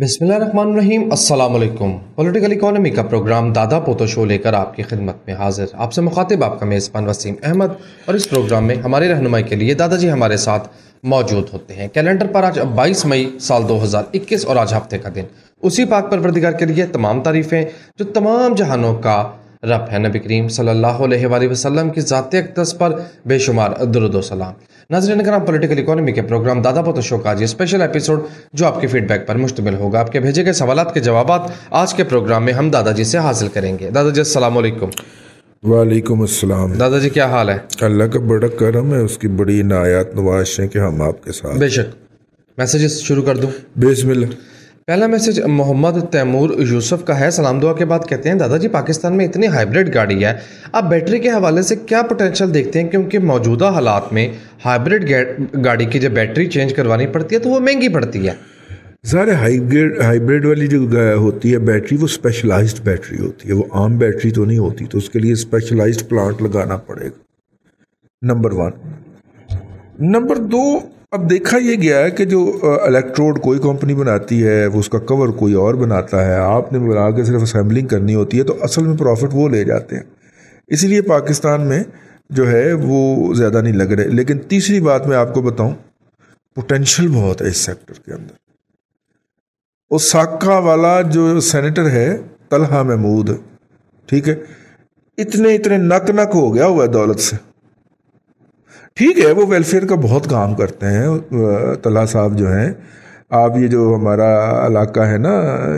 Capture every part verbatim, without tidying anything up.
बिस्मिल्लाहिर्रहमानिर्रहीम, अस्सलाम वालेकुम। पॉलिटिकल इकोनॉमी का प्रोग्राम दादा पोता शो लेकर आपकी खिदमत में हाजिर। आपसे मुखातिब आपका मेज़बान वसीम अहमद। और इस प्रोग्राम में हमारे रहनुमाई के लिए दादाजी हमारे साथ मौजूद होते हैं। कैलेंडर पर आज बाईस मई साल दो हज़ार इक्कीस और आज हफ्ते का दिन। उसी पाक परवरदिगार के लिए तमाम तारीफ़ें जो तमाम जहानों का रब है। नबी करीम सल्लल्लाहु अलैहि वसल्लम की ज़ात अक़दस पर बेशुमार दुरूद व सलाम। नाज़रीन कराम, पॉलिटिकल इकोनॉमी के प्रोग्राम दादा पोता शो का आज स्पेशल एपिसोड जो आपके फीडबैक पर मुश्तमिल होगा। आपके भेजे गए सवाल के जवाबात आज के प्रोग्राम में हम दादाजी से हासिल करेंगे। दादाजी अस्सलाम वालेकुम। वालेकुम अस्सलाम। दादाजी क्या हाल है? अल्लाह का बड़ा करम है, उसकी बड़ी इनायत नवाज़ है कि हम आपके साथ। बेशक मैसेजेस शुरू कर दूँ? बिस्मिल्लाह। पहला मैसेज मोहम्मद तैमूर यूसुफ का है। सलाम दुआ के बाद कहते हैं, दादाजी पाकिस्तान में इतनी हाइब्रिड गाड़ी है, आप बैटरी के हवाले से क्या पोटेंशियल देखते हैं? क्योंकि मौजूदा हालात में हाइब्रिड गाड़ी की जब बैटरी चेंज करवानी पड़ती है तो वो महंगी पड़ती है। सारे हाइब्रिड हाइब्रिड वाली जो होती है बैटरी, वो स्पेशलाइज्ड बैटरी होती है, वो आम बैटरी तो नहीं होती, तो उसके लिए स्पेशलाइज्ड प्लांट लगाना पड़ेगा। Number one. नंबर दो, अब देखा यह गया है कि जो इलेक्ट्रोड कोई कंपनी बनाती है, वो उसका कवर कोई और बनाता है, आपने बना के सिर्फ असेंबलिंग करनी होती है, तो असल में प्रॉफिट वो ले जाते हैं। इसलिए पाकिस्तान में जो है वो ज़्यादा नहीं लग रहे। लेकिन तीसरी बात मैं आपको बताऊं, पोटेंशियल बहुत है इस सेक्टर के अंदर। ओसाका वाला जो सेनेटर है तलहा महमूद, ठीक है, इतने इतने नक नक हो गया हुआ है दौलत से। ठीक है, वो वेलफेयर का बहुत काम करते हैं तलहा साहब जो हैं। आप ये जो हमारा इलाका है ना,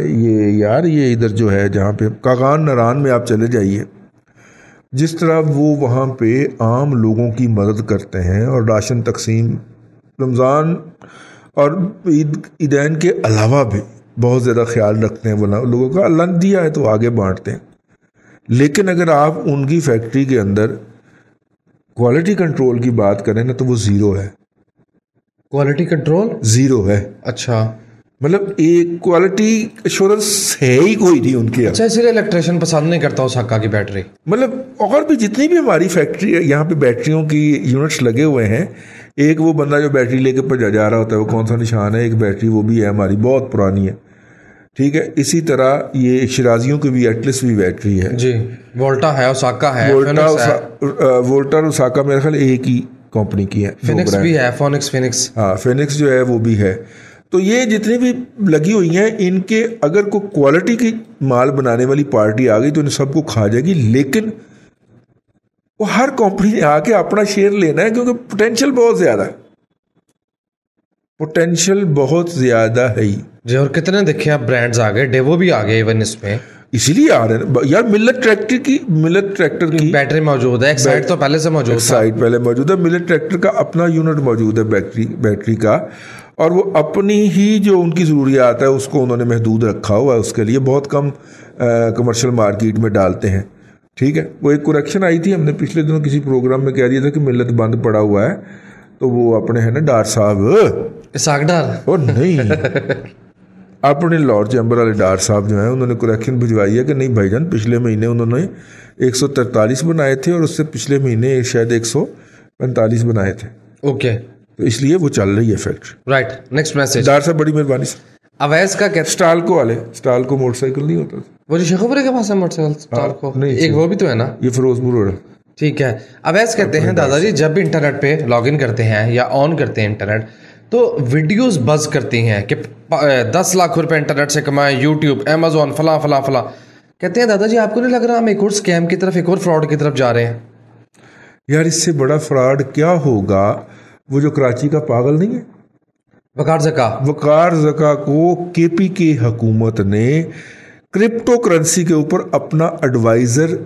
ये यार ये इधर जो है जहाँ पे कागान नारान में आप चले जाइए, जिस तरह वो वहाँ पे आम लोगों की मदद करते हैं और राशन तकसीम रमज़ान और ईद ईदैन के अलावा भी बहुत ज़्यादा ख्याल रखते हैं। वो लोगों का अल्लाह ने दिया है तो आगे बाँटते हैं। लेकिन अगर आप उनकी फैक्ट्री के अंदर क्वालिटी कंट्रोल की बात करें ना, तो वो ज़ीरो है। क्वालिटी कंट्रोल ज़ीरो है। अच्छा, मतलब एक क्वालिटी एश्योरेंस है ही कोई नहीं उनके। अच्छा, इसलिए इलेक्ट्रिशियन पसंद नहीं करता ओसाका की बैटरी। मतलब और भी जितनी भी हमारी फैक्ट्री है, यहाँ पे बैटरियों की यूनिट्स लगे हुए हैं। एक वो बंदा जो बैटरी लेके पर जा रहा होता है, वो कौन सा निशान है, एक बैटरी वो भी है हमारी बहुत पुरानी है, ठीक है। इसी तरह ये शिराजियों की भी एटलिस भी बैटरी है जी, वोल्टा है, ओसाका है, वोल्टा उसा, वोल्टा और ओसाका मेरे ख्याल एक ही कंपनी की है। फिनिक्स भी है, फोनिक्स फिनिक्स हाँ फिनिक्स जो है वो भी है। तो ये जितनी भी लगी हुई हैं, इनके अगर कोई क्वालिटी की माल बनाने वाली पार्टी आ गई तो इन सबको खा जाएगी। लेकिन वो हर कंपनी ने आके अपना शेयर लेना है, क्योंकि पोटेंशियल बहुत ज़्यादा है, पोटेंशियल बहुत ज़्यादा है जी। और कितने देखे आप ब्रांड्स आ गए, डेवो भी आ गए इवन इसमें, इसीलिए आ रहे यार। मिलिट ट्रैक्टर की मिलिट ट्रैक्टर की बैटरी मौजूद है, एक साइड तो पहले से मौजूद, साइड पहले मौजूद है। मिलिट ट्रैक्टर का अपना यूनिट मौजूद है बैटरी बैटरी का, और वो अपनी ही जो उनकी ज़रूरियात है उसको उन्होंने महदूद रखा हुआ है, उसके लिए बहुत कम कमर्शल मार्केट में डालते हैं, ठीक है। वो एक करेक्शन आई थी, हमने पिछले दिनों किसी प्रोग्राम में कह दिया था कि मिलिट बंद पड़ा हुआ है, तो वो अपने है ना डार साहब सागडार और नहीं अपने लॉर्ड चैम्बर वाले डार साहब जो हैं, उन्होंने करेक्शन भिजवाई है कि नहीं भाईजान, पिछले महीने उन्होंने एक सौ तरतालीस बनाए थे और उससे पिछले महीने शायद एक सौ पैंतालीस बनाए थे। Okay okay. तो इसलिए वो चल रही है factory. Right, next message. Dar साहब बड़ी मेहरबानी। अवैस का कहते स्टालको वाले, स्टालको मोटरसाइकिल नहीं होता, वो जो शेखपुरे के पास है मोटरसाइकिल स्टालको, एक वो भी तो है ना, ये फिरोजपुर रोड, ठीक है। अवैस कहते हैं, दादाजी जब भी इंटरनेट पे लॉग इन करते हैं या ऑन करते हैं इंटरनेट, तो वीडियोस बज करती हैं कि दस लाख रुपए इंटरनेट से कमाएं, यूट्यूब, अमेजोन, फला फला फला। कहते हैं दादाजी आपको नहीं लग रहा हम एक और स्कैम की तरफ, एक और फ्रॉड की तरफ जा रहे हैं? यार इससे बड़ा फ्रॉड क्या होगा? वो जो कराची का पागल नहीं है वकार जका, वकार जका को के पी के हुकूमत ने क्रिप्टो करेंसी के ऊपर अपना एडवाइज़र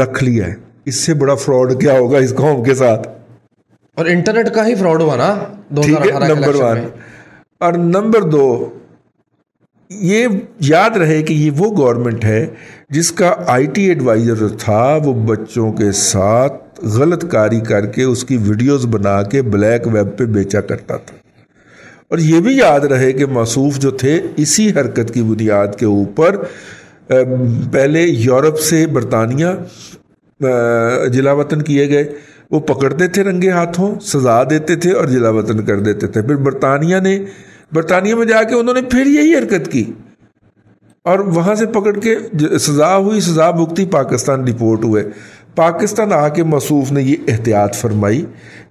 रख लिया है। इससे बड़ा फ्रॉड क्या होगा इस कौम के साथ? और इंटरनेट का ही फ्रॉड हुआ ना दो हज़ार अठारह। Number one. और नंबर दो, ये याद रहे कि ये वो गवर्नमेंट है जिसका आईटी एडवाइज़र जो था वो बच्चों के साथ गलत कारी करके उसकी वीडियोस बना के ब्लैक वेब पे बेचा करता था। और ये भी याद रहे कि मासूफ जो थे इसी हरकत की बुनियाद के ऊपर पहले यूरोप से बरतानिया जिला वतन किए गए, वो पकड़ते थे रंगे हाथों, सजा देते थे और जिला वतन कर देते थे। फिर बरतानिया ने बरतानिया में जाके उन्होंने फिर यही हरकत की और वहाँ से पकड़ के सज़ा हुई, सज़ा भुगती, पाकिस्तान डिपोर्ट हुए। पाकिस्तान आके मसूफ ने ये एहतियात फरमाई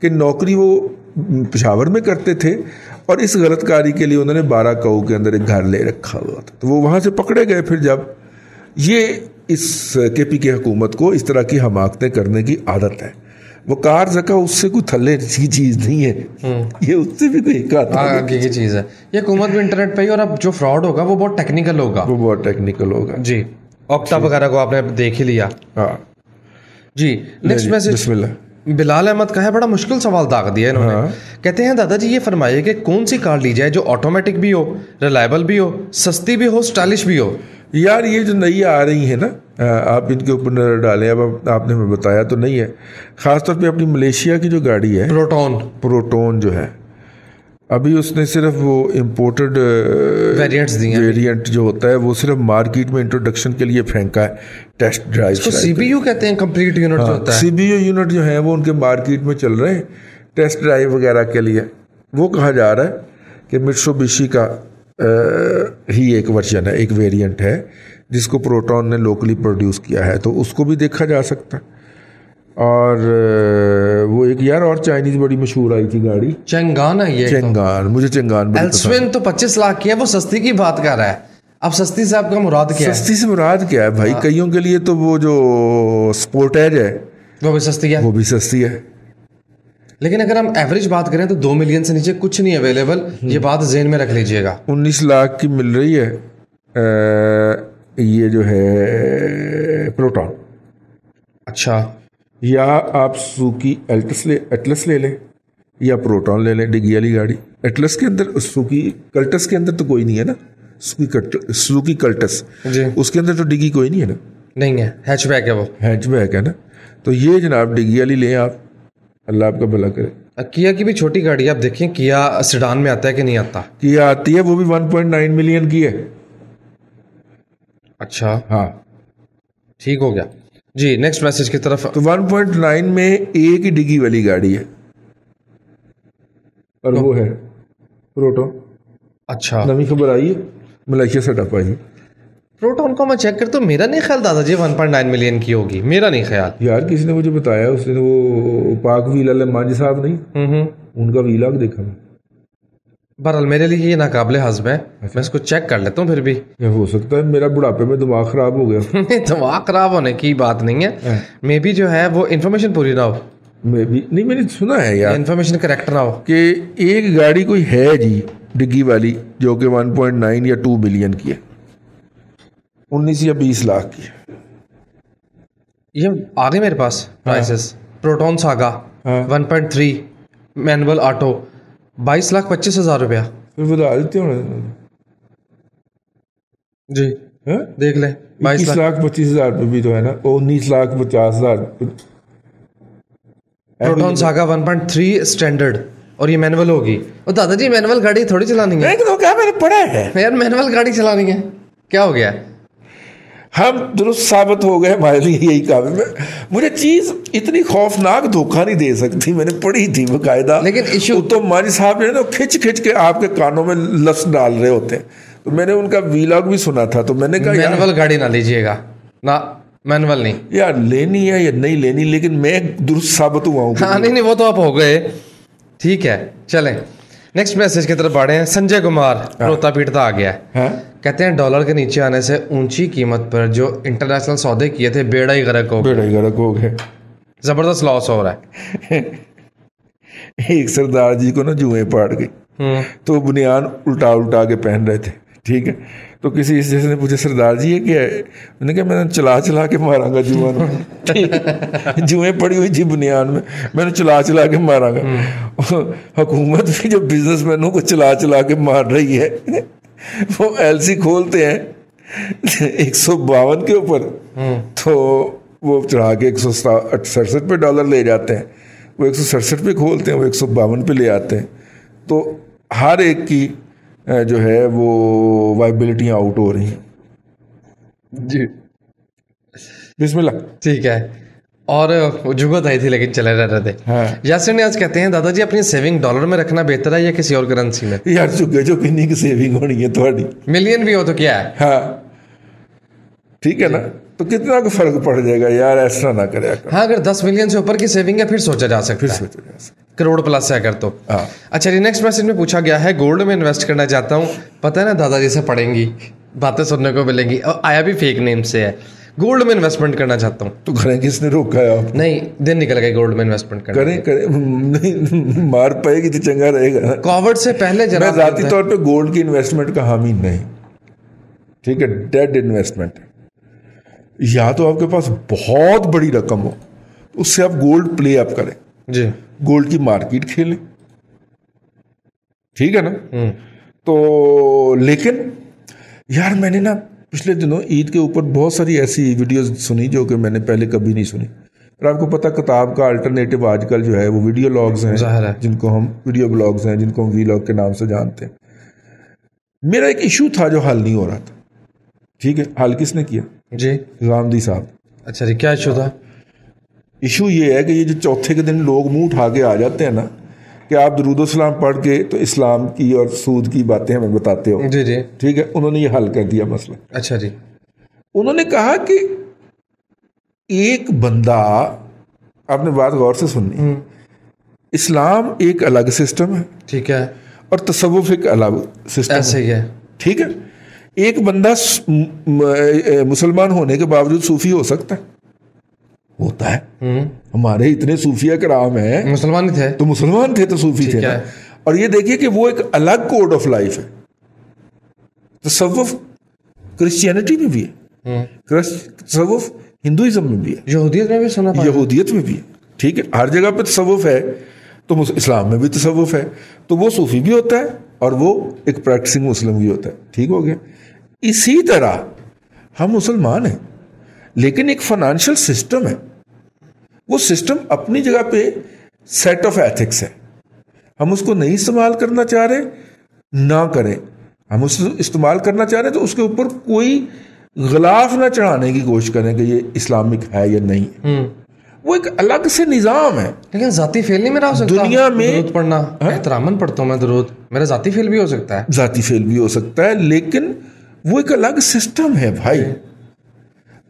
कि नौकरी वो पेशावर में करते थे और इस गलतकारी के लिए उन्होंने बारह काऊ के अंदर एक घर ले रखा हुआ था, तो वो वहाँ से पकड़े गए। फिर जब ये इस के पी के हुकूमत को इस तरह की हमाकतें करने की आदत है, वकार ज़का उससे कोई थल्ले की चीज़ नहीं है, ये उससे भी कोई आगे की चीज़ है। ये हुकूमत भी इंटरनेट पे ही, और अब जो फ्रॉड होगा वो बहुत टेक्निकल होगा, वो बहुत टेक्निकल होगा जी। ऑक्टा वगैरह को आपने देख ही लिया। हाँ जी, नेक्स्ट मैसेज बिलाल अहमद का है, बड़ा मुश्किल सवाल दाग दिया इन्होंने। हाँ। कहते हैं दादाजी ये फरमाइए कि कौन सी कार ली जाए जो ऑटोमेटिक भी हो, रिलायबल भी हो, सस्ती भी हो, स्टाइलिश भी हो। यार ये जो नई आ रही है ना, आप इनके ऊपर नजर डालें। अब आपने हमें बताया तो नहीं है, ख़ासतौर पे अपनी मलेशिया की जो गाड़ी है प्रोटोन, प्रोटोन जो है अभी उसने सिर्फ वो इम्पोर्टेड वेरिएंट्स दिए हैं। वेरिएंट जो होता है वो सिर्फ मार्केट में इंट्रोडक्शन के लिए फेंका है, टेस्ट ड्राइव। इसको सीपीयू कहते हैं, कंप्लीट यूनिट जो होता है। सीपीयू यूनिट जो है वो उनके मार्केट में चल रहे हैं टेस्ट ड्राइव वगैरह के लिए। वो कहा जा रहा है कि मित्सुबिशी का ही एक वर्जन है, एक वेरिएंट है जिसको प्रोटॉन ने लोकली प्रोड्यूस किया है, तो उसको भी देखा जा सकता है। और वो एक यार और चाइनीज बड़ी मशहूर आई थी गाड़ी, चंगान है ये, चंगान। मुझे चंगान एल्सविन तो पच्चीस लाख की है, वो सस्ती की बात कर रहा है। अब सस्ती से आपका मुराद क्या है? सस्ती से मुराद क्या है भाई? कईयों के लिए तो वो जो स्पोर्टेज है वो भी सस्ती है, वो भी सस्ती है। लेकिन अगर हम एवरेज बात करें तो दो मिलियन से नीचे कुछ नहीं अवेलेबल, ये बात जेहन में रख लीजिएगा। उन्नीस लाख की मिल रही है ये जो है प्रोटॉन। अच्छा, या आप सुकी एल्टस ले एटलस ले लें या प्रोटॉन ले लें, डिग्गी वाली गाड़ी। एटलस के अंदर सुकी कल्टस के अंदर तो कोई नहीं है ना, सुकी सुकी कल्टस उसके अंदर तो डिग्गी कोई नहीं है ना। नहीं है, हैचबैक है, वो हैचबैक है ना। तो ये जनाब डिग्गी वाली लें आप, अल्लाह आपका भला करे। किया की भी छोटी गाड़ी आप देखें, किया सेडान में आता है कि नहीं आता? किया आती है, वो भी वन पॉइंट नाइन मिलियन की है। अच्छा, हाँ ठीक हो गया जी। नेक्स्ट मैसेज की तरफ। तो वन पॉइंट नाइन में एक ही डिगी वाली गाड़ी है और तो, वो है प्रोटोन। अच्छा, नवी खबर आई है, मलेशिया से टप आई है। प्रोटोन को मैं चेक करता हूँ, मेरा नहीं ख्याल दादाजी वन पॉइंट नाइन मिलियन की होगी, मेरा नहीं ख्याल। यार किसी ने मुझे बताया उसने, वो पाक वीला मांझी साहब नहीं, उनका वीलाग देखा मैं। बहरहाल मेरे लिए ये नाकाबिले हज़्म है। अच्छा। मैं इसको चेक कर लेता हूँ, फिर भी हो सकता है मेरा बुढ़ापे में दिमाग ख़राब हो गया। दिमाग ख़राब होने की बात नहीं है, मे बी जो है वो इन्फॉर्मेशन पूरी ना हो। मे बी नहीं, मैंने सुना है यार, इन्फॉर्मेशन करेक्ट ना हो। कि एक गाड़ी कोई है जी डिग्गी वाली जो कि वन पॉइंट नाइन या टू मिलियन की है, उन्नीस या बीस लाख की है। ये आ गई मेरे पास prices. Proton Saga one point three manual auto बाईस लाख पच्चीस हजार रुपया। फिर बता देते हो जी, है? देख ले बाईस लाख पच्चीस हजार रुपये भी तो है ना, उन्नीस लाख पचास हजार। Proton Saga one point three standard और ये मैनुअल होगी। और दादाजी मैनुअल गाड़ी थोड़ी चलानी है, तो क्या मैंने पढ़ा है यार, मैनुअल गाड़ी चलानी है। क्या हो गया, हम दुरुस्त साबित हो गए हमारे लिए यही काबिल में। मुझे चीज़ इतनी खौफनाक धोखा नहीं दे सकती, मैंने पढ़ी थी बाकायदा। लेकिन इशू तो मानी साहब ने ना खिंच खिंच के आपके कानों में लफ्स डाल रहे होते हैं, तो मैंने उनका वीलॉग भी सुना था, तो मैंने कहा मैनुअल गाड़ी ना लीजिएगा ना, मैनुअल नहीं यार, लेनी है या नहीं लेनी, लेकिन मैं दुरुस्त साबित हुआ हूँ। हाँ नहीं नहीं, वो तो आप हो गए, ठीक है चलें। नेक्स्ट मैसेज की तरफ बढ़े हैं। संजय कुमार रोता पीटता आ गया है। कहते हैं डॉलर के नीचे आने से ऊंची कीमत पर जो इंटरनेशनल सौदे किए थे बेड़ा ही गर्क हो गया, बेड़ा ही गर्क हो गया, जबरदस्त लॉस हो रहा है। एक सरदार जी को ना जुएं पड़ गई, तो बुनियान उल्टा उल्टा के पहन रहे थे, ठीक है। तो किसी इस जैसे ने पूछा सरदार जी ये क्या है, मैंने कहा मैंने चला चला के मारांगा जुआ में, जुएं पड़ी हुई जी बुनियाद में, मैंने चला चला के मारांगा। हुकूमत भी जो बिजनेसमैनों को चला चला के मार रही है, वो एलसी खोलते हैं एक सौ बावन के ऊपर, तो वो चढ़ा के एक सौ सड़सठ पे डॉलर ले जाते हैं, वो एक सौ सड़सठ पे खोलते हैं, वो एक सौ बावन पे ले आते हैं, तो हर एक की जो है वो वाइबिलिटियाँ आउट हो रही हैं जी। बिस्मिल्लाह, ठीक है। और जुगत आई थी लेकिन चले रह रहे थे। हाँ। यासिर नियाज कहते हैं दादाजी अपनी सेविंग डॉलर में रखना बेहतर है या किसी और करेंसी में? यार जो किन्नी की सेविंग होनी है थोड़ी मिलियन भी हो तो क्या है। हाँ ठीक है ना, तो कितना का फर्क पड़ जाएगा यार, ऐसा ना करे। हाँ अगर दस मिलियन से ऊपर की सेविंग है फिर सोचा जा सकता है, सोचा जा सकता है, करोड़ प्लस है अगर तो। हाँ। अच्छा नेक्स्ट मैसेज में पूछा गया है गोल्ड में इन्वेस्ट करना चाहता हूँ, पता है ना दादाजी से पढ़ेंगी बातें सुनने को मिलेंगी, और आया भी फेक नेम से है, गोल्ड में इन्वेस्टमेंट करना चाहता हूँ। तो करें, किसने रोका है आप? नहीं दिन निकल गए गोल्ड में इन्वेस्टमेंट करना। करें करें मार पाएगी तो चंगा रहेगा। कोविड से पहले जनाब मैं जाती तौर पे गोल्ड की इन्वेस्टमेंट का हामी नहीं, ठीक है, डेड इन्वेस्टमेंट है। या तो आपके पास बहुत बड़ी रकम हो उससे आप गोल्ड प्ले अप करें जी, गोल्ड की मार्केट खेलें, ठीक है ना। तो लेकिन यार मैंने ना पिछले दिनों ईद के ऊपर बहुत सारी ऐसी वीडियोस सुनी जो कि मैंने पहले कभी नहीं सुनी, और आपको पता किताब का अल्टरनेटिव आजकल जो है वो वीडियो ब्लॉग्स हैं, है। जिनको हम वीडियो ब्लॉग्स हैं जिनको हम वीलॉग के नाम से जानते हैं। मेरा एक इशू था जो हल नहीं हो रहा था, ठीक है, हल किसने किया जी? रामदी साहब। अच्छा जी क्या इशू था? इशू ये है कि ये जो चौथे के दिन लोग मुँह उठा के आ जाते हैं ना कि आप दुरूद सलाम पढ़ के तो इस्लाम की और सूद की बातें हमें बताते हो जी जी, ठीक है, उन्होंने ये हल कर दिया मसला। अच्छा जी, उन्होंने कहा कि एक बंदा, आपने बात गौर से सुननी, इस्लाम एक अलग सिस्टम है, ठीक है, और तसव्वुफ एक अलग सिस्टम ऐसे है, ठीक है, एक बंदा मुसलमान होने के बावजूद सूफी हो सकता है, होता है, हमारे इतने सूफिया कराम है, मुसलमान थे तो मुसलमान थे तो सूफी थे ना? और ये देखिए कि वो एक अलग कोड ऑफ लाइफ है। तसव्वुफ क्रिश्चियनिटी में भी है, तसव्वुफ हिंदुइज्म में भी है, यहूदियत में भी सुना, यहूदियत में भी है, ठीक है, हर जगह पे तसव्वुफ है, तो इस्लाम में भी तसव्वुफ है, तो वो सूफी भी होता है और वो एक प्रैक्टिसिंग मुस्लिम भी होता है, ठीक हो गया। इसी तरह हम मुसलमान हैं लेकिन एक फाइनेंशियल सिस्टम है, वो सिस्टम अपनी जगह पे सेट ऑफ एथिक्स है, हम उसको नहीं इस्तेमाल करना चाह रहे ना करें, हम उसको इस्तेमाल करना चाह रहे तो उसके ऊपर कोई ग़िलाफ़ ना चढ़ाने की कोशिश करें कि ये इस्लामिक है या नहीं है, वो एक अलग से निज़ाम है। लेकिन ज़ाती फेल नहीं मेरा हो सकता दुनिया में, दुरूद पढ़ना एहतरामन पढ़ता हूँ मैं दुरूद, मेरा ज़ाती फेल भी हो सकता है, ज़ाती फेल भी हो सकता है, लेकिन वो एक अलग सिस्टम है भाई,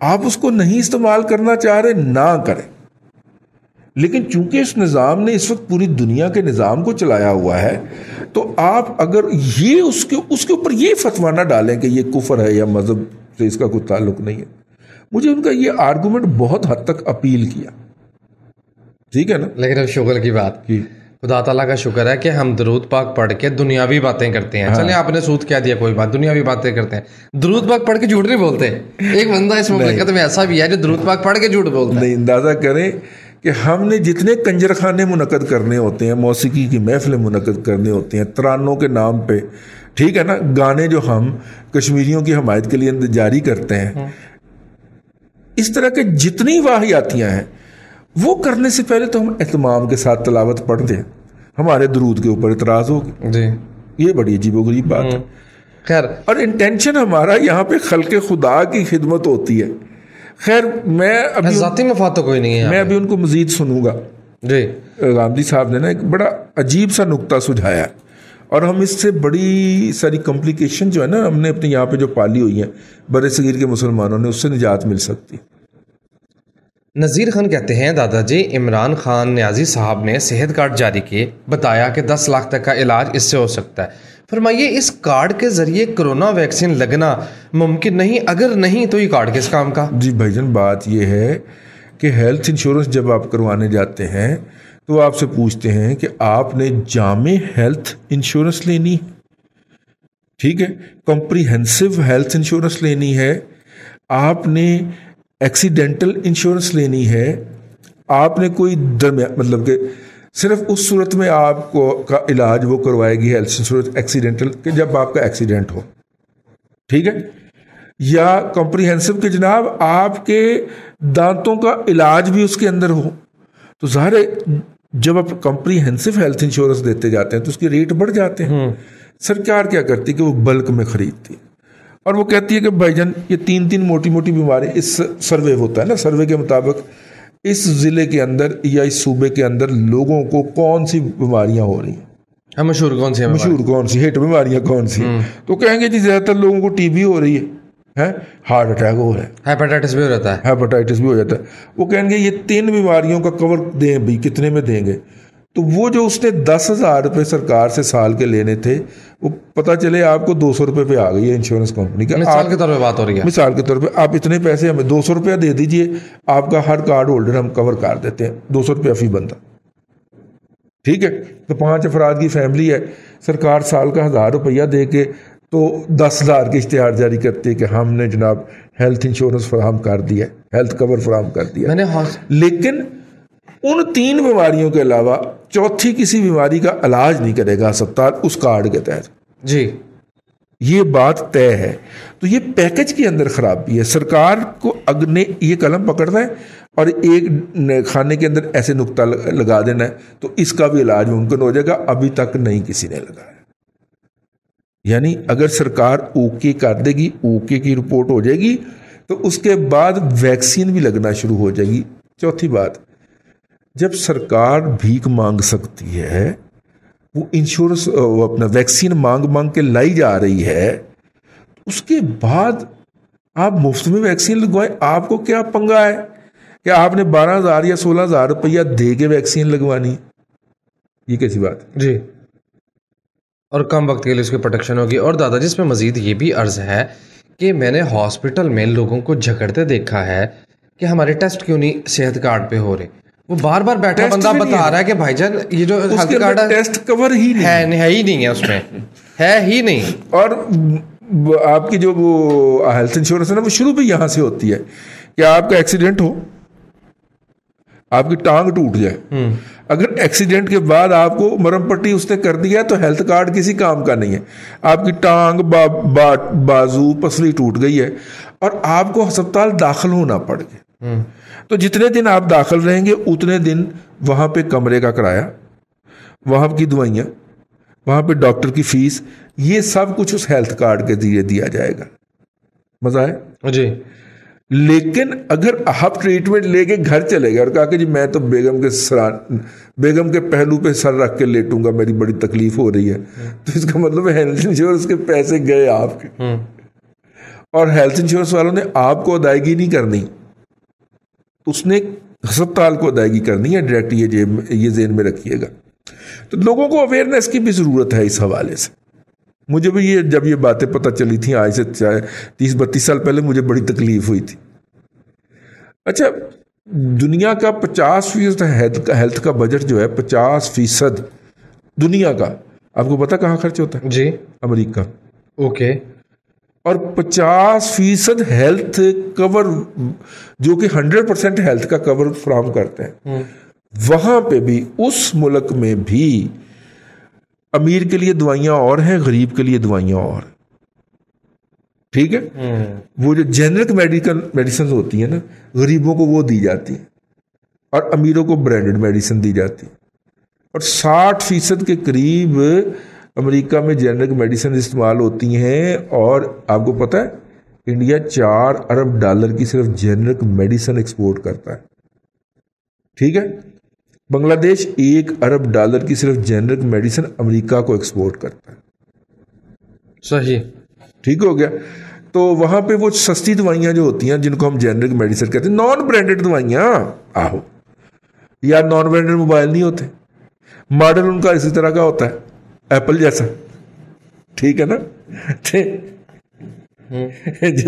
आप उसको नहीं इस्तेमाल करना चाह रहे ना करें, लेकिन चूंकि इस निज़ाम ने इस वक्त पूरी दुनिया के निज़ाम को चलाया हुआ है, तो आप अगर ये उसके उसके ऊपर ये फतवा ना डालें कि ये कुफर है या मज़हब से इसका कोई ताल्लुक नहीं है। मुझे उनका ये आर्गूमेंट बहुत हद तक अपील किया, ठीक है ना, लेकिन अब शुक्र की बात की खुदा ताला का शुक्र है कि हम दरूद पाक पढ़ के दुनियावी बातें करते हैं। हाँ। चले आपने सूद क्या दिया कोई बात, दुनियावी बातें करते हैं, दरूद पाक पढ़ के झूठ नहीं बोलते। एक बंदा इस मुमलिकत में ऐसा भी है जो दरूद पाक पढ़ के झूठ बोलता है। नहीं, अंदाजा करें कि हमने जितने कंजरखाने मुनक़द करने होते हैं, मौसीकी की महफिलें मुनक़द करने होते हैं तरानों के नाम पर, ठीक है ना, गाने जो हम कश्मीरियों की हमायत के लिए जारी करते हैं, इस तरह के जितनी वाहियातियाँ हैं वो करने से पहले तो हम एहतमाम के साथ तलावत पढ़ते हैं। हमारे दरूद के ऊपर इतराज होगा जी, ये बड़ी अजीबोगरीब बात है। खैर, और इंटेंशन हमारा यहाँ पे खल्के खुदा की खिदमत होती है। खैर मैं अभी ज़ाती मफाद तो कोई नहीं है, मैं अभी उनको मजीद सुनूंगा जी। गांधी साहब ने ना एक बड़ा अजीब सा नुक्ता सुझाया और हम इससे बड़ी सारी कॉम्प्लिकेशन जो है ना हमने अपने यहाँ पे जो पाली हुई है बड़े सगीर के मुसलमानों ने, उससे निजात मिल सकती है। नज़ीर खान कहते हैं दादाजी इमरान खान न्याजी साहब ने सेहत कार्ड जारी किए, बताया कि दस लाख तक का इलाज इससे हो सकता है। फरमाइए इस कार्ड के जरिए कोरोना वैक्सीन लगना मुमकिन नहीं, अगर नहीं तो ये कार्ड किस काम का? जी भाईजान, बात ये है कि हेल्थ इंश्योरेंस जब आप करवाने जाते हैं तो आपसे पूछते हैं कि आपने जामे हेल्थ इंश्योरेंस लेनी, ठीक है, कॉम्प्रीहेंसिव हेल्थ इंश्योरेंस लेनी है, आपने एक्सीडेंटल इंश्योरेंस लेनी है, आपने कोई दरमिया मतलब कि सिर्फ उस सूरत में आपको का इलाज वो करवाएगी हेल्थ इंश्योरेंस एक्सीडेंटल के जब आपका एक्सीडेंट हो, ठीक है, या कॉम्प्रीहेंसिव के जनाब आपके दांतों का इलाज भी उसके अंदर हो। तो ज़ाहिर जब आप कॉम्प्रीहेंसिव हेल्थ इंश्योरेंस देते जाते हैं तो उसके रेट बढ़ जाते हैं। सरकार क्या करती है कि वो बल्क में खरीदती है और वो कहती है कि भाईजान ये तीन तीन मोटी मोटी बीमारी, इस सर्वे होता है ना, सर्वे के मुताबिक इस ज़िले के अंदर या इस सूबे के अंदर लोगों को कौन सी बीमारियां हो रही हैं, हाँ मशहूर कौन सी है, मशहूर कौन सी हिट बीमारियां कौन सी, तो कहेंगे जी ज़्यादातर लोगों को टीबी हो रही है, है? हार्ट अटैक हो रहा है, हेपेटाइटिस भी हो जाता है, हेपेटाइटिस भी हो जाता है। वो कहेंगे ये तीन बीमारियों का कवर दें भी, कितने में देंगे? तो वो जो उसने दस हज़ार रुपये सरकार से साल के लेने थे, वो पता चले आपको दो सौ रुपये पे आ गई है इंश्योरेंस कंपनी का, मिसाल के तौर पे बात हो रही है, मिसाल के तौर पे आप इतने पैसे हमें दो सौ रुपया दे दीजिए, आपका हर कार्ड होल्डर हम कवर कर देते हैं, दो सौ रुपया फी बनता, ठीक है। तो पाँच अफराद की फैमिली है, सरकार साल का हज़ार रुपया दे के तो दस हज़ार के इश्तिहार जारी करती है कि हमने जनाब हेल्थ इंश्योरेंस फराहम कर दिया, हेल्थ कवर फराहम कर दिया मैंने। हाँ, लेकिन उन तीन बीमारियों के अलावा चौथी किसी बीमारी का इलाज नहीं करेगा अस्पताल उस कार्ड के तहत जी, ये बात तय है। तो ये पैकेज के अंदर खराबी है, सरकार को अगने ये कलम पकड़ना है और एक खाने के अंदर ऐसे नुक्ता लगा देना है तो इसका भी इलाज मुमकिन हो जाएगा, अभी तक नहीं किसी ने लगाया। यानी अगर सरकार ओके कर देगी, ओके की रिपोर्ट हो जाएगी, तो उसके बाद वैक्सीन भी लगना शुरू हो जाएगी। चौथी बात, जब सरकार भीख मांग सकती है, वो इंश्योरेंस वो अपना वैक्सीन मांग मांग के लाई जा रही है, तो उसके बाद आप मुफ्त में वैक्सीन लगवाएं, आपको क्या पंगा है कि आपने बारह हज़ार या सोलह हज़ार रुपया दे के वैक्सीन लगवानी, ये कैसी बात जी। और कम वक्त के लिए उसकी प्रोटेक्शन होगी। और दादाजी इसमें मजीद ये भी अर्ज़ है कि मैंने हॉस्पिटल में लोगों को झगड़ते देखा है कि हमारे टेस्ट क्यों नहीं सेहत कार्ड पे हो रहे, वो बार बार बैठा बंदा बता रहा है कि भाईजान ये जो हेल्थ कार्ड है टेस्ट कवर ही नहीं है, है ही नहीं है उसमें है ही नहीं। और आपकी जो वो हेल्थ इंश्योरेंस है ना, वो शुरू भी यहाँ से होती है कि आपका एक्सीडेंट हो, आपकी टांग टूट जाए, अगर एक्सीडेंट के बाद आपको मरहम पट्टी उसने कर दिया तो हेल्थ कार्ड किसी काम का नहीं है। आपकी टांग बा, बा, बाजू पसली टूट गई है और आपको अस्पताल दाखिल होना पड़ गया, तो जितने दिन आप दाखिल रहेंगे उतने दिन वहाँ पे कमरे का किराया, वहाँ की दवाइयाँ, वहाँ पे डॉक्टर की फीस, ये सब कुछ उस हेल्थ कार्ड के जरिए दिया जाएगा। मजा है जी। लेकिन अगर आप ट्रीटमेंट लेके घर चले गए और कहा कि जी मैं तो बेगम के सरान बेगम के पहलू पे सर रख के लेटूंगा, मेरी बड़ी तकलीफ हो रही है, तो इसका मतलब हेल्थ इंश्योरेंस के पैसे गए आपके, और हेल्थ इंश्योरेंस वालों ने आपको अदायगी नहीं करनी, उसने अस्पताल को अदायगी करनी है डायरेक्ट, ये जेब ये जेन में रखिएगा। तो लोगों को अवेयरनेस की भी ज़रूरत है इस हवाले से। मुझे भी ये जब ये बातें पता चली थी आज से चाहे तीस बत्तीस साल पहले, मुझे बड़ी तकलीफ हुई थी। अच्छा, दुनिया का पचास फीसद हेल्थ, हेल्थ का बजट जो है पचास फीसद दुनिया का, आपको पता कहाँ खर्च होता है जी? अमेरिका। ओके। और पचास फीसद हेल्थ कवर जो कि हंड्रेड परसेंट हेल्थ का कवर फ्राहम करते हैं, वहाँ पे भी उस मुल्क में भी अमीर के लिए दवाइयाँ और हैं, गरीब के लिए दवाइयाँ और, ठीक है। वो जो जेनरिक मेडिकल मेडिसिन होती है ना, गरीबों को वो दी जाती है और अमीरों को ब्रांडेड मेडिसिन दी जाती है। और साठ फीसद के करीब अमेरिका में जेनरिक मेडिसिन इस्तेमाल होती हैं, और आपको पता है इंडिया चार अरब डॉलर की सिर्फ जेनरिक मेडिसिन एक्सपोर्ट करता है, ठीक है। बांग्लादेश एक अरब डॉलर की सिर्फ जेनरिक मेडिसिन अमेरिका को एक्सपोर्ट करता है। सही, ठीक हो गया। तो वहाँ पे वो सस्ती दवाइयाँ जो होती हैं, जिनको हम जेनरिक मेडिसिन कहते हैं, नॉन ब्रांडेड दवाइयाँ, आहो यार, नॉन ब्रांडेड मोबाइल नहीं होते, मॉडल उनका इसी तरह का होता है एप्पल जैसा, ठीक है ना, ठीक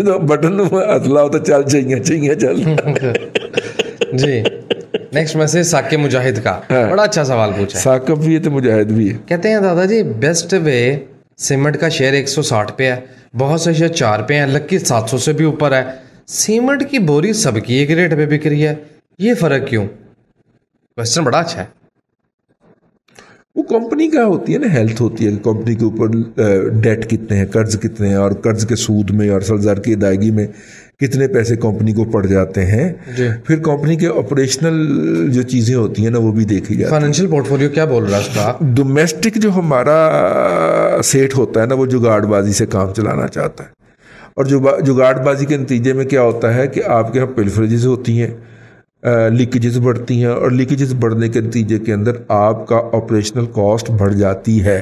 जो बटन असला होता, चल चाहिए चाहिए चल जी। नेक्स्ट मैसेज साके मुजाहिद का, हाँ। बड़ा अच्छा सवाल पूछा है। साकब भी है तो मुजाहिद भी है। कहते हैं दादाजी बेस्ट वे सीमेंट का शेयर एक सौ साठ पे है, बहुत से शेयर चार पे हैं, लक्की सात सौ से भी ऊपर है, सीमेंट की बोरी सबकी एक रेट पे बिक रही है, ये फर्क क्यों? क्वेश्चन बड़ा अच्छा है। वो कंपनी का होती है ना, हेल्थ होती है कंपनी के ऊपर, डेट कितने हैं, कर्ज कितने हैं, और कर्ज के सूद में और सरजार की अदायगी में कितने पैसे कंपनी को पड़ जाते हैं, फिर कंपनी के ऑपरेशनल जो चीज़ें होती हैं ना, वो भी देखी जाती है। फाइनेंशियल पोर्टफोलियो क्या बोल रहा है उसका? डोमेस्टिक जो हमारा सेठ होता है ना, वो जुगाड़बाजी से काम चलाना चाहता है, और जुगाड़बाजी के नतीजे में क्या होता है कि आपके यहाँ पिलफरेजेस होती हैं, लीकेजेस बढ़ती हैं और लीकेजेस बढ़ने के नतीजे के अंदर आपका ऑपरेशनल कॉस्ट बढ़ जाती है।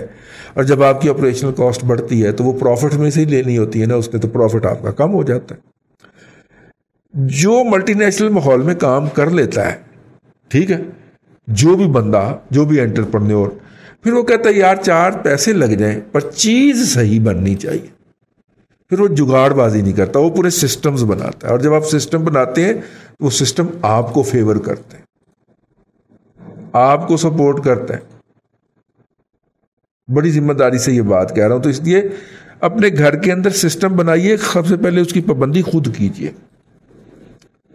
और जब आपकी ऑपरेशनल कॉस्ट बढ़ती है तो वो प्रॉफिट में से ही लेनी होती है ना, उसमें तो प्रॉफिट आपका कम हो जाता है। जो मल्टीनेशनल माहौल में काम कर लेता है, ठीक है, जो भी बंदा, जो भी एंटरप्रेन्योर, फिर वो कहता है यार चार पैसे लग जाएं पर चीज़ सही बननी चाहिए। फिर वो जुगाड़बाजी नहीं करता, वो पूरे सिस्टम्स बनाता है। और जब आप सिस्टम बनाते हैं तो वो सिस्टम आपको फेवर करते हैं, आपको सपोर्ट करते हैं। बड़ी जिम्मेदारी से ये बात कह रहा हूं, तो इसलिए अपने घर के अंदर सिस्टम बनाइए, सबसे पहले उसकी पाबंदी खुद कीजिए।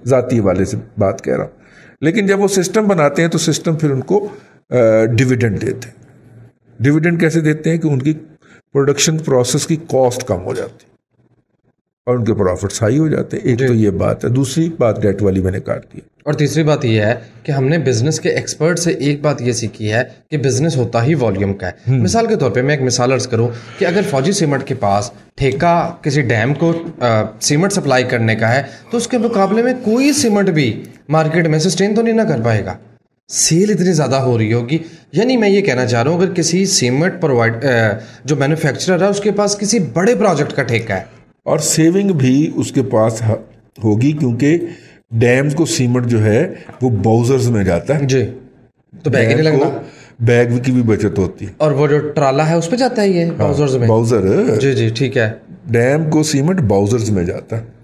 जाती वाले से बात कह रहा हूं। लेकिन जब वो सिस्टम बनाते हैं तो सिस्टम फिर उनको डिविडेंड देते हैं। डिविडेंड कैसे देते हैं कि उनकी प्रोडक्शन प्रोसेस की कॉस्ट कम हो जाती है और उनके प्रॉफिट्स हाई हो जाते हैं। एक तो ये बात है, दूसरी बात डेट वाली मैंने काट दी। और तीसरी बात ये है कि हमने बिजनेस के एक्सपर्ट से एक बात ये सीखी है कि बिजनेस होता ही वॉल्यूम का है। मिसाल के तौर पे मैं एक मिसाल अर्ज करूं कि अगर फौजी सीमेंट के पास ठेका किसी डैम को आ, सीमेंट सप्लाई करने का है तो उसके मुकाबले में कोई सीमेंट भी मार्केट में सस्टेन तो नहीं ना कर पाएगा। सेल इतनी ज़्यादा हो रही होगी। यानी मैं ये कहना चाह रहा हूँ, अगर किसी सीमेंट प्रोवाइड जो मैन्युफैक्चरर है उसके पास किसी बड़े प्रोजेक्ट का ठेका है और सेविंग भी उसके पास होगी, क्योंकि डैम्स को सीमेंट जो है वो बाउजर्स में जाता है जी, तो बैग नहीं लगता, बैग की भी बचत होती है। और वो जो ट्राला है उस पर जाता है ये बाउजर्स में, बाउजर जी जी ठीक है, डैम को सीमेंट बाउजर्स में जाता है।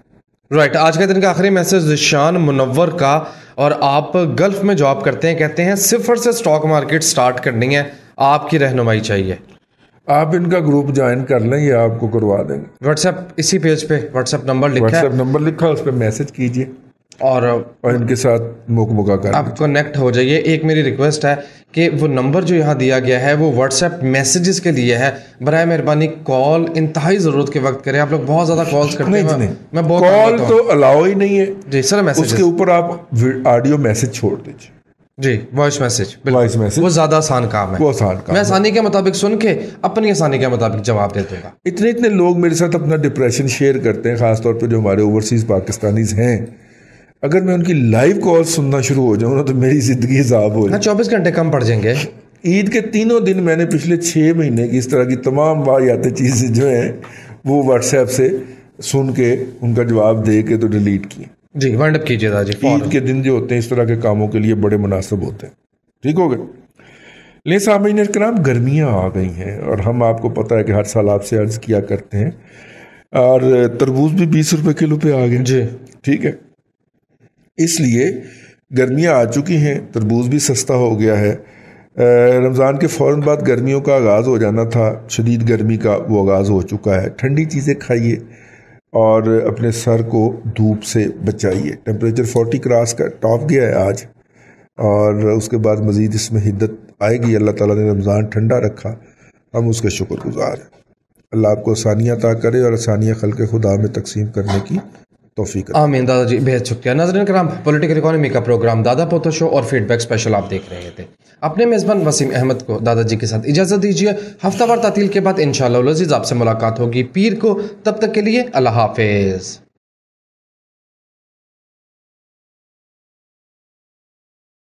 राइट, आज के दिन का आखिरी मैसेज निशान मुनव्वर का। और आप गल्फ में जॉब करते हैं, कहते हैं सिफर से स्टॉक मार्केट स्टार्ट करनी है, आपकी रहनुमाई चाहिए। आप इनका ग्रुप ज्वाइन कर लें, ये आपको करवा देंगे। व्हाट्सएप इसी पेज पे व्हाट्सएप नंबर लिखा है, व्हाट्सएप नंबर लिखा है, उस पर मैसेज कीजिए और और इनके साथ मुकमुका कर आप कनेक्ट हो जाइए। एक मेरी रिक्वेस्ट है कि वो नंबर जो यहाँ दिया गया है वो व्हाट्सएप मैसेजेस के लिए है, बराए मेहरबानी कॉल इंतहाई ज़रूरत के वक्त करें। आप लोग बहुत ज़्यादा कॉल्स करते हैं, मैं बहुत कॉल तो अलाउ ही नहीं है जी सर। मैसेज उसके ऊपर आप ऑडियो मैसेज छोड़ दीजिए जी, वॉइस मैसेज, वॉइस मैसेज वो ज़्यादा आसान काम है, वो आसान काम, मैं आसानी के मुताबिक सुन के अपनी आसानी के मुताबिक जवाब दे दूँगा। इतने इतने लोग मेरे साथ अपना डिप्रेशन शेयर करते हैं, ख़ासतौर पर जो हमारे ओवरसीज़ पाकिस्तानीज़ हैं। अगर मैं उनकी लाइव कॉल सुनना शुरू हो जाऊँ ना तो मेरी ज़िंदगी हिसाब हो जाए, चौबीस घंटे कम पड़ जाएंगे। ईद के तीनों दिन मैंने पिछले छः महीने की इस तरह की तमाम वाहियात चीज़ें जो हैं वो व्हाट्सएप से सुन के उनका जवाब दे के तो डिलीट किए जी, वाइंड अप कीजिए दादा जी। ईद के दिन जो होते हैं इस तरह के कामों के लिए बड़े मुनासिब होते हैं। ठीक हो गए। ले सामईन कराम, गर्मियाँ आ गई हैं और हम, आपको पता है कि हर साल आपसे अर्ज़ किया करते हैं, और तरबूज भी बीस रुपये किलो पे आ गए जी, ठीक है, इसलिए गर्मियाँ आ चुकी हैं, तरबूज भी सस्ता हो गया है। रमज़ान के फ़ौरन बाद गर्मियों का आगाज़ हो जाना था, शदीद गर्मी का वो आगाज़ हो चुका है। ठंडी चीज़ें खाइए और अपने सर को धूप से बचाइए। टेम्परेचर चालीस क्रॉस का टॉप गया है आज, और उसके बाद मज़ीद इसमें हिद्दत आएगी। अल्लाह ताला ने रमज़ान ठंडा रखा, हम उसका शुक्रगुज़ार हैं। अल्लाह आपको आसानियाँ अता करे और आसानियाँ खल्क़ खुदा में तकसीम करने की तौफीक। आमीन दादाजी, बेहद शुक्रिया। नाज़रीन कराम, पॉलिटिकल इकोनॉमी का प्रोग्राम दादा पोता शो और फीडबैक स्पेशल आप देख रहे थे। अपने मेज़बान वसीम अहमद को दादाजी के साथ इजाज़त दीजिए। हफ्तावार तातील के बाद इंशाअल्लाह लजीज आपसे मुलाकात होगी पीर को। तब तक के लिए अल्लाह हाफिज़।